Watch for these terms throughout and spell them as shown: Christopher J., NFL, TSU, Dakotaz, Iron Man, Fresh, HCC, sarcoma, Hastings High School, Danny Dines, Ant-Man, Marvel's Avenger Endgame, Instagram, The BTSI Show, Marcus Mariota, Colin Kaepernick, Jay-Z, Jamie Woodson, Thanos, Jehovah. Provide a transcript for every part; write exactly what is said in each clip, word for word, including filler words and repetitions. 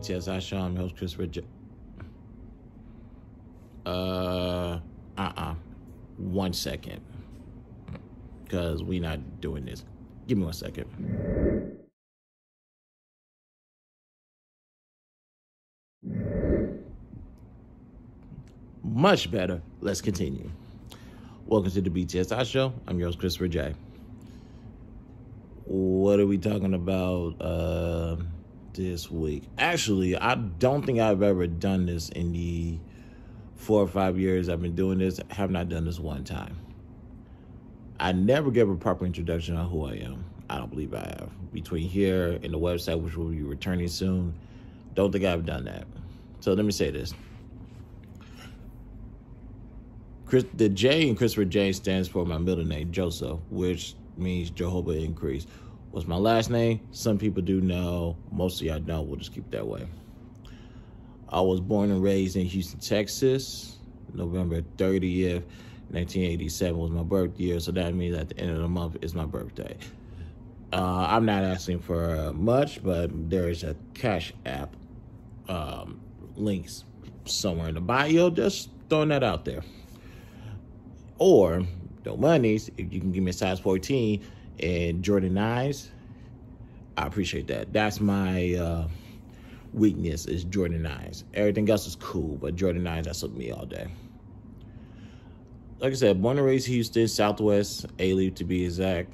B T S I Show. I'm your host, Christopher J. Uh, uh-uh. One second. Because we not doing this. Give me one second. Much better. Let's continue. Welcome to the B T S I Show. I'm your host, Christopher J. What are we talking about uh, this week? Actually, I don't think I've ever done this in the four or five years I've been doing this. I have not done this one time. I never gave a proper introduction on who I am. I don't believe I have. Between here and the website, which will be returning soon, don't think I've done that. So let me say this. Chris, the J in Christopher J stands for my middle name, Joseph, which means Jehovah increase. What's my last name? Some people do know. Most of y'all don't. We'll just keep it that way. I was born and raised in Houston, Texas. November thirtieth, nineteen eighty-seven was my birth year. So that means at the end of the month is my birthday. Uh, I'm not asking for uh, much, but there is a Cash App um, links somewhere in the bio. Just throwing that out there. Or no monies, if you can give me a size fourteen and Jordan nines, I appreciate that. That's my uh, weakness is Jordan nines. Everything else is cool, but Jordan nines, that's with me all day. Like I said, born and raised Houston, Southwest, A-Leaf to be exact.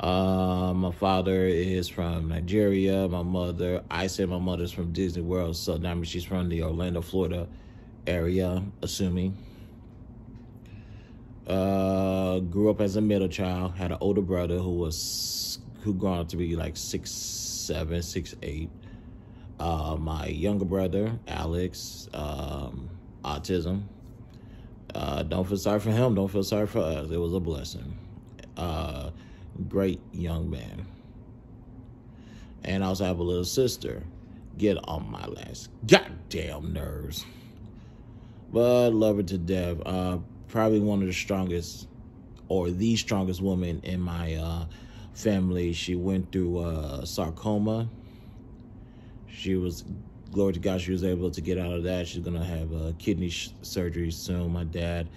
Uh, my father is from Nigeria. My mother, I said my mother's from Disney World, so that means she's from the Orlando, Florida area, assuming. Uh, grew up as a middle child, had an older brother who was, who grew up to be like six, seven, six, eight. Uh, my younger brother, Alex, um, autism. Uh, don't feel sorry for him. Don't feel sorry for us. It was a blessing. Uh, great young man. And I also have a little sister. Get on my last goddamn nerves. But love her to death. Uh, Probably one of the strongest or the strongest woman in my uh, family. She went through uh, sarcoma. She was, glory to God, she was able to get out of that. She's going to have uh, kidney sh surgery soon. My dad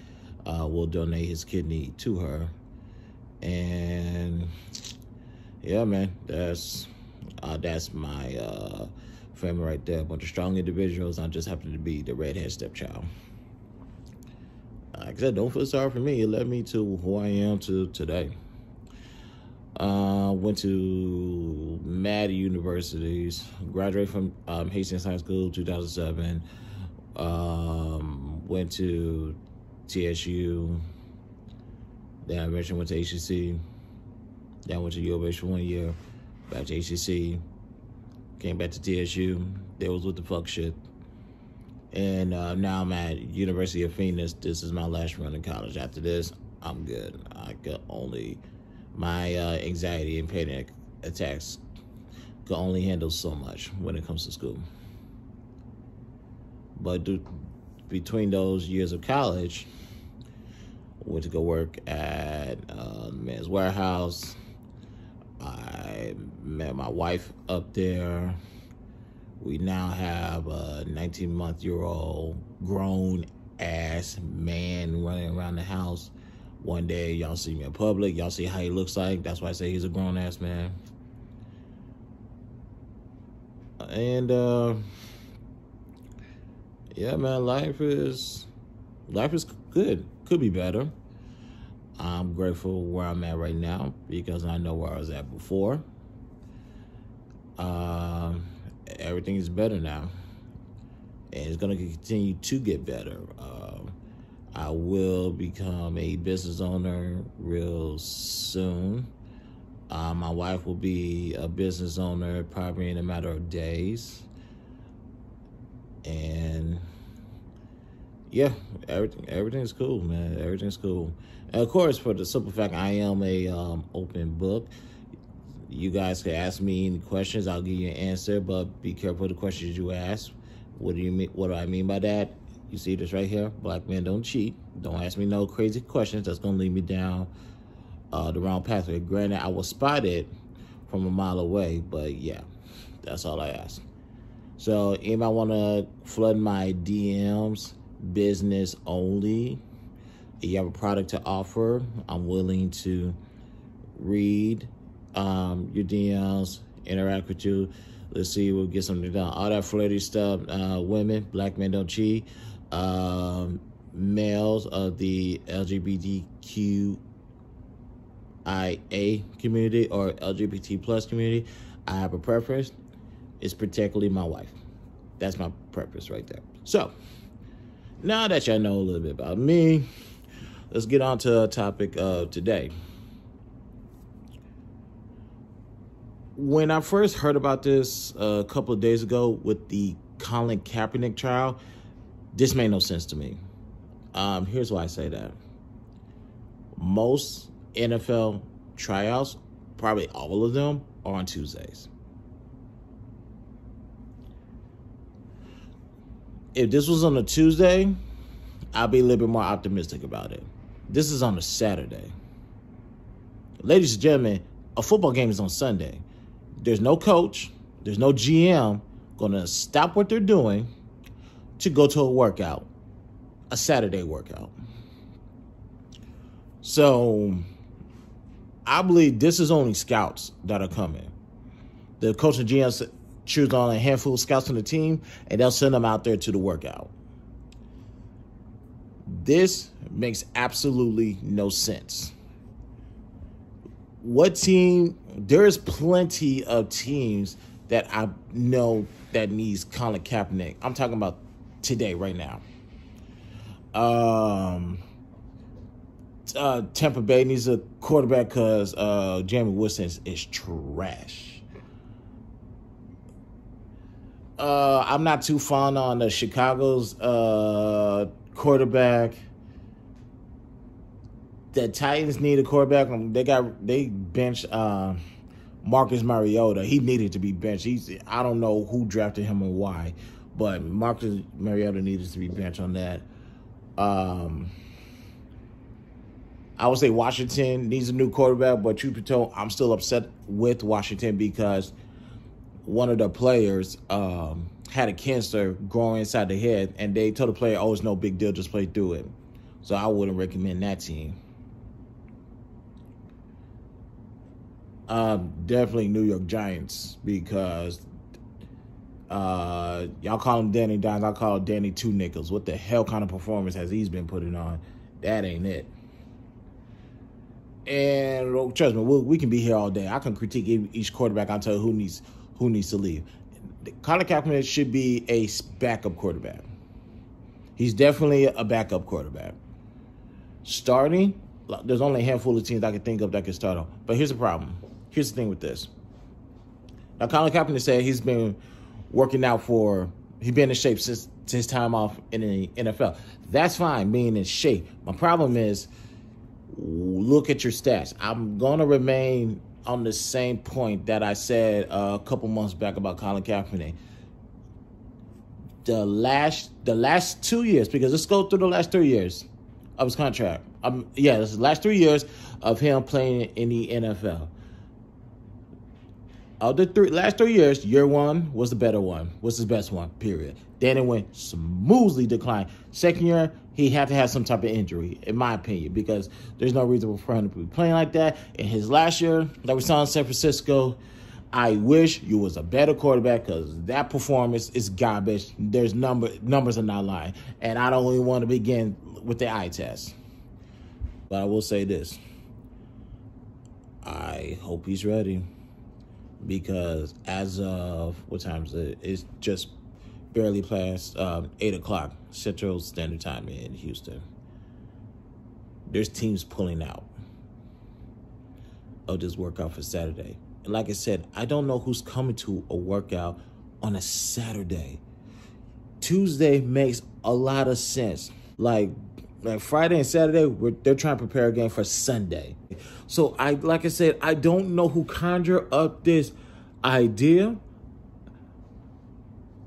uh, will donate his kidney to her. And yeah, man, that's uh, that's my uh, family right there. A bunch of strong individuals. I just happen to be the redhead stepchild. Like I said, don't feel sorry for me. It led me to who I am to today. Uh, went to mad universities. Graduated from um, Hastings High School two thousand seven. Um, went to T S U. Then I mentioned went to H C C. Then I went to U of H for one year. Back to H C C. Came back to T S U. They was with the fuck shit. And uh, now I'm at University of Phoenix. This is my last run in college. After this, I'm good. I could only, my uh, anxiety and panic attacks could only handle so much when it comes to school. But do, between those years of college, went to go work at uh, the Men's Warehouse. I met my wife up there. We now have a nineteen-month-year-old grown-ass man running around the house. One day, y'all see me in public. Y'all see how he looks like. That's why I say he's a grown-ass man. And, uh, yeah, man, life is, life is good. Could be better. I'm grateful where I'm at right now because I know where I was at before. Um... Everything is better now, and it's going to continue to get better. Uh, I will become a business owner real soon. Uh, my wife will be a business owner probably in a matter of days. And yeah, everything everything's cool, man. Everything's cool. And of course, for the simple fact I am a um, open book. You guys can ask me any questions. I'll give you an answer, but be careful of the questions you ask. What do you mean? What do I mean by that? You see this right here? Black men don't cheat. Don't ask me no crazy questions. That's going to lead me down uh, the wrong pathway. Granted, I was spotted from a mile away, but yeah, That's all I ask. So anybody want to flood my D Ms, business only. If you have a product to offer, I'm willing to read um, your D Ms, interact with you. Let's see, we'll get something done. All that flirty stuff, uh, women, black men don't cheat. Um, males of the L G B T Q I A community or L G B T plus community, I have a preference. It's particularly my wife. That's my preference right there. So, now that y'all know a little bit about me, let's get on to the topic of today. When I first heard about this a couple of days ago with the Colin Kaepernick trial, this made no sense to me. Um, here's why I say that. Most N F L tryouts, probably all of them, are on Tuesdays. If this was on a Tuesday, I'd be a little bit more optimistic about it. This is on a Saturday. Ladies and gentlemen, a football game is on Sunday. There's no coach, there's no G M going to stop what they're doing to go to a workout, a Saturday workout. So I believe this is only scouts that are coming. The coach and G M choose on a handful of scouts on the team, and they'll send them out there to the workout. This makes absolutely no sense. What team? There's plenty of teams that I know that needs Colin Kaepernick. I'm talking about today, right now. Um, uh, Tampa Bay needs a quarterback because uh, Jamie Woodson is, is trash. Uh, I'm not too fond on the Chicago's uh, quarterback. The Titans need a quarterback. They got they benched uh, Marcus Mariota. He needed to be benched. He's I don't know who drafted him and why, but Marcus Mariota needed to be benched on that. Um, I would say Washington needs a new quarterback, but truth be told, I'm still upset with Washington because one of the players um, had a cancer growing inside the head, and they told the player, "Oh, it's no big deal, just play through it." So I wouldn't recommend that team. Uh, definitely New York Giants because uh, y'all call him Danny Dines. I call him Danny Two Nickels. What the hell kind of performance has he's been putting on? That ain't it. And trust me, we'll, we can be here all day. I can critique each quarterback. I'll tell you who needs who needs to leave. Colin Kaepernick should be a backup quarterback. He's definitely a backup quarterback. Starting, there's only a handful of teams I can think of that can start on. But here's the problem. Here's the thing with this. Now, Colin Kaepernick said he's been working out for, he's been in shape since his time off in the N F L. That's fine, being in shape. My problem is, look at your stats. I'm going to remain on the same point that I said a couple months back about Colin Kaepernick. The last, the last two years, because let's go through the last three years of his contract. Um, yeah, this is the last three years of him playing in the N F L. Of the three, last three years, year one was the better one, was his best one, period. Then it went smoothly decline. Second year, he had to have some type of injury, in my opinion, because there's no reason for him to be playing like that. In his last year that we saw in San Francisco, I wish you was a better quarterback because that performance is garbage. There's number numbers are not lying. And I don't even want to begin with the eye test. But I will say this. I hope he's ready. Because as of, what time is it? It's just barely past um, eight o'clock Central Standard Time in Houston. There's teams pulling out of this workout for Saturday. And like I said, I don't know who's coming to a workout on a Saturday. Tuesday makes a lot of sense. Like, like Friday and Saturday, we're, they're trying to prepare a game for Sunday. So, I like I said, I don't know who conjured up this idea.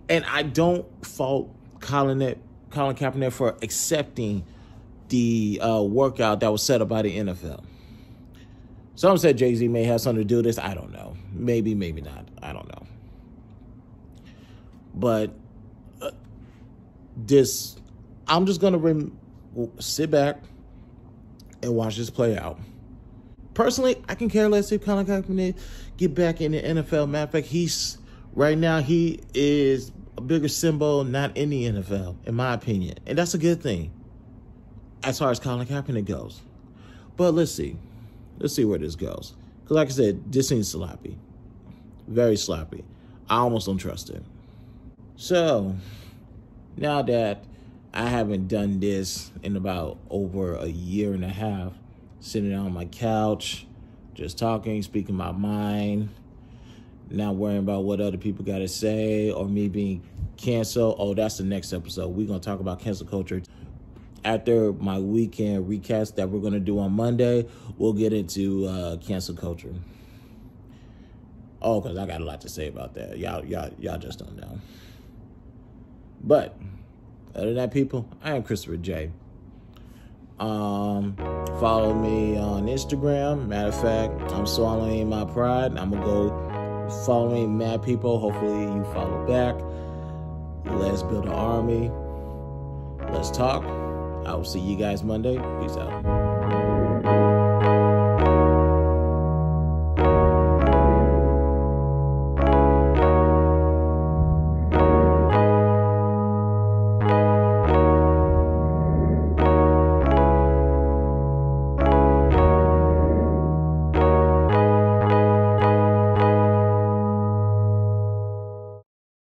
And I don't fault Colin, Colin Kaepernick for accepting the uh, workout that was set up by the N F L. Some said Jay-Z may have something to do with this. I don't know. Maybe, maybe not. I don't know. But uh, this, I'm just going to rem- sit back and watch this play out. Personally, I can care less if Colin Kaepernick get back in the N F L. Matter of fact, he's right now he is a bigger symbol not in the N F L, in my opinion. And that's a good thing as far as Colin Kaepernick goes. But let's see. Let's see where this goes. Because like I said, this seems sloppy. Very sloppy. I almost don't trust it. So, now that I haven't done this in about over a year and a half, sitting on my couch, just talking, speaking my mind, not worrying about what other people got to say or me being canceled. Oh, that's the next episode. We're going to talk about cancel culture. After my weekend recast that we're going to do on Monday, we'll get into uh, cancel culture. Oh, because I got a lot to say about that. Y'all, y'all, y'all just don't know. But other than that, people, I am Christopher J. Um, follow me on Instagram. Matter of fact, I'm swallowing my pride. I'm gonna go following mad people. Hopefully you follow back. Let's build an army. Let's talk. I will see you guys Monday. Peace out.